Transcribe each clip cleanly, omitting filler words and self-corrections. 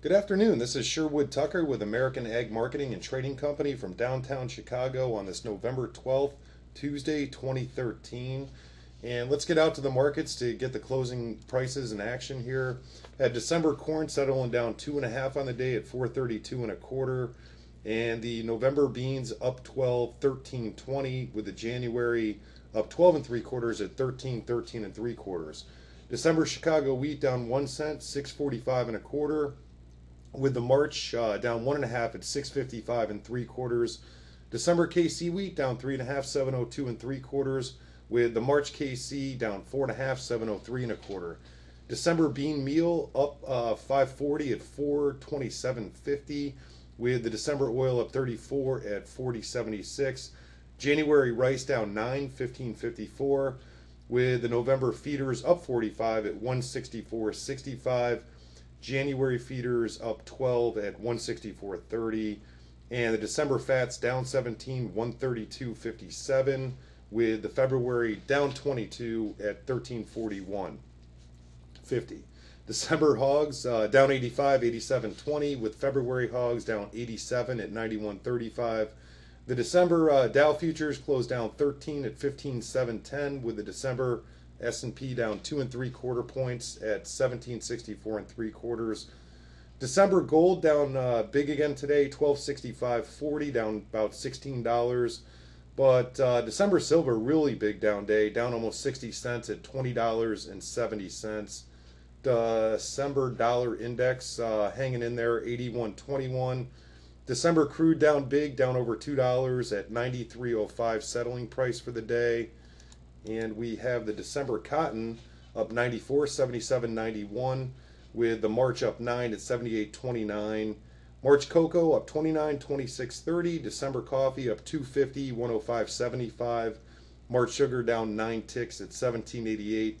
Good afternoon, this is Sherwood Tucker with American Ag Marketing and Trading Company from downtown Chicago on this November 12th, Tuesday, 2013. And let's get out to the markets to get the closing prices in action here. Had December corn settling down 2.5 on the day at 432 1/4, and the November beans up 12, 13.20, with the January up 12 3/4 at 13 13 3/4. December Chicago wheat down 1 cent, 645 1/4. With the March down 1.5 at 655 3/4. December KC wheat down 3.5, 702 3/4. With the March KC down 4.5, 703 1/4. December bean meal up 540 at 427.50. With the December oil up 34 at 40.76. January rice down 9, 15.54. With the November feeders up 45 at 164.65. January feeders up 12 at 164.30, and the December fats down 17, 132.57, with the February down 22 at 1341.50. December hogs down 85, 87.20, with February hogs down 87 at 91.35. The December Dow futures closed down 13 at 15.710, with the December S&P down 2 3/4 points at 1764 3/4. December gold down big again today, 1265.40, down about $16. But December silver really big down day, down almost 60 cents at $20.70. December dollar index hanging in there, 81.21. December crude down big, down over $2 at 93.05 settling price for the day. And we have the December cotton up 94, 77.91, with the March up 9 at 78.29. March cocoa up 29, 26.30. December coffee up 2.50, 105.75. March sugar down 9 ticks at 17.88.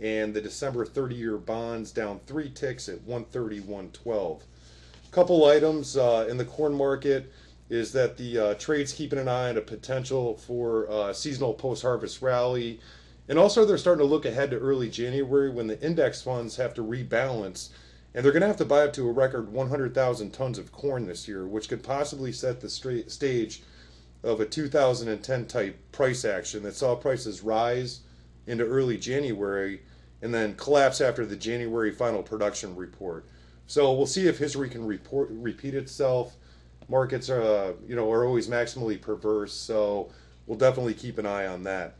And the December 30-year bonds down 3 ticks at 131.12. A couple items in the corn market is that the trade's keeping an eye on a potential for seasonal post-harvest rally. And also they're starting to look ahead to early January when the index funds have to rebalance. And they're going to have to buy up to a record 100,000 tons of corn this year, which could possibly set the stage of a 2010 type price action that saw prices rise into early January and then collapse after the January final production report. So we'll see if history can repeat itself. Markets are always maximally perverse, so we'll definitely keep an eye on that.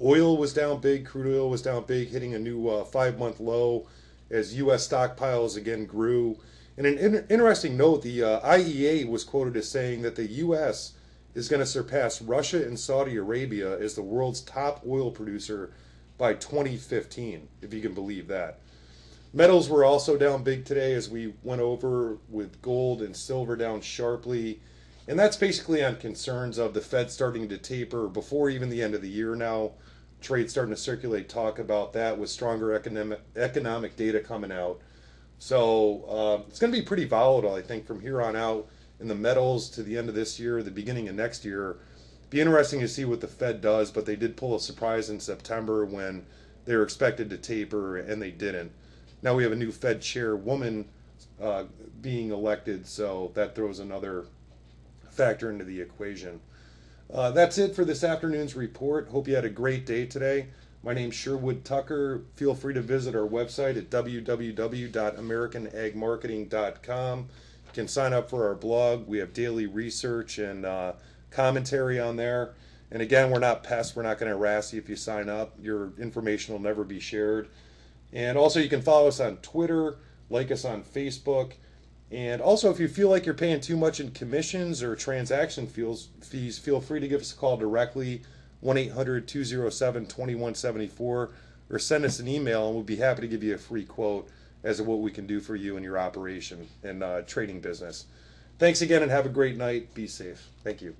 Oil was down big, crude oil was down big, hitting a new 5-month low as U.S. stockpiles again grew. And an interesting note, the IEA was quoted as saying that the U.S. is going to surpass Russia and Saudi Arabia as the world's top oil producer by 2015, if you can believe that. Metals were also down big today, as we went over, with gold and silver down sharply. And that's basically on concerns of the Fed starting to taper before even the end of the year now. Trade's starting to circulate talk about that with stronger economic data coming out. So it's going to be pretty volatile, I think, from here on out in the metals to the end of this year, the beginning of next year. Be interesting to see what the Fed does, but they did pull a surprise in September when they were expected to taper, and they didn't. Now we have a new Fed chairwoman being elected, so that throws another factor into the equation. That's it for this afternoon's report. Hope you had a great day today. My name's Sherwood Tucker. Feel free to visit our website at www.americanagmarketing.com. You can sign up for our blog. We have daily research and commentary on there. And again, we're not pests. We're not going to harass you if you sign up. Your information will never be shared. And also you can follow us on Twitter, like us on Facebook. And also if you feel like you're paying too much in commissions or transaction fees, feel free to give us a call directly, 1-800-207-2174, or send us an email and we'll be happy to give you a free quote as to what we can do for you in your operation and trading business. Thanks again and have a great night. Be safe. Thank you.